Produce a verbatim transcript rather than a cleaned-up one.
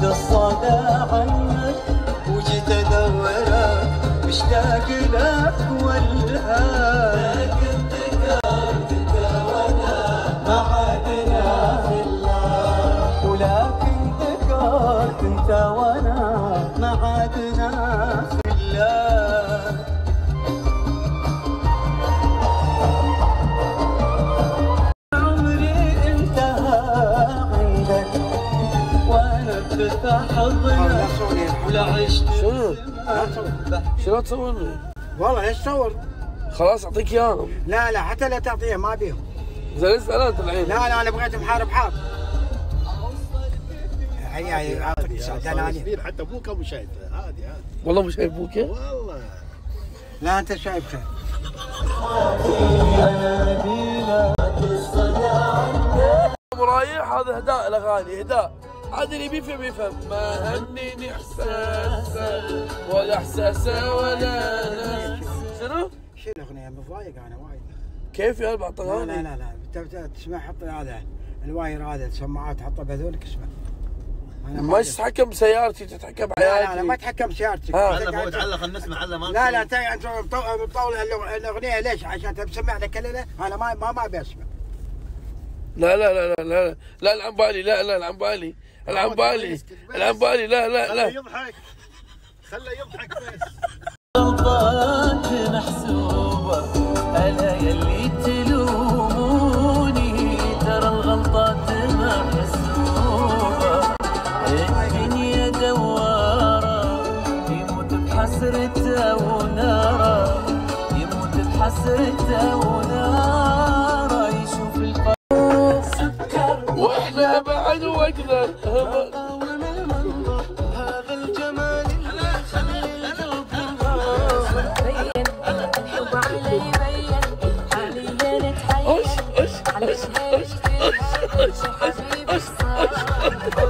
بعد الصدى عنك وجيت ادورك مشتاق لك والهاك افتكرت انت وانا ما عدنا في الله، ولكن افتكرت انت وانا ما عدنا في الله. عمري انتهى عندك وانا بفتح الضياء ولا عشت. شنو؟ شنو تصور؟ والله ايش تصور؟ خلاص اعطيك اياهم. لا لا حتى لا تعطيه، ما بيهم. زين اسال انت الحين. لا لا انا بغيت محارب حار. هيا اعطيك دلالين. حتى ابوك مو شايفه، عادي عادي. والله مو شايف ابوك؟ والله لا انت شايف خير. ابو رايح هذا اهداء الاغاني، اهداء. عادل بيفهم يفهم. ما هنيني احساسه ولا احساسه ولا انا. شنو؟ شيل الاغنيه متضايق انا وايد. كيف يا بعض الاغاني؟ لا لا لا لا تسمع حط هذا الواير هذا السماعات حطه بهذولك اسمع. انا ما تتحكم بسيارتي، تتحكم بحياتي. لا لا ما اتحكم بسيارتي. هلا مو تعلق خلينا نسمع هلا ما لا لا انت مطوله الاغنيه ليش؟ عشان تسمع لك كلنا انا ما ما ما بسمع. لا لا لا لا لا لا العن بالي، لا لا العن بالي العن بالي العن بالي لا لا لا خله يضحك خله يضحك بس. غلطات محسوبة أنا يلي تلوموني، ترى الغلطات محسوبة، الدنيا دوارة يموت بحسرته ونارة، يموت بحسرته ونارة، يشوف الفرق واحنا بعد واقدر اقاوم المنظر هذا الجمال اللي خلاني اتبين الحب علي يبين حاليا اتحين على الهيج في حبيبي الصار.